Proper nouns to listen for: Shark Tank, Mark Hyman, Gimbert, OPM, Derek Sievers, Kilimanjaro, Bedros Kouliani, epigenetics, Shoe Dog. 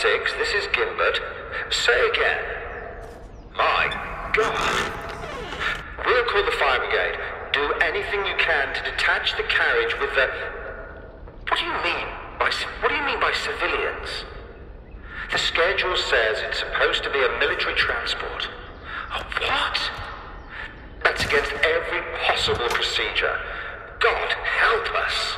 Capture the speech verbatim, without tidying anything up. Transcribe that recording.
six, this is Gimbert. Say again. My God. We'll call the fire brigade. Do anything you can to detach the carriage with the... What do you mean by, what do you mean by civilians? The schedule says it's supposed to be a military transport. A what? That's against every possible procedure. God help us.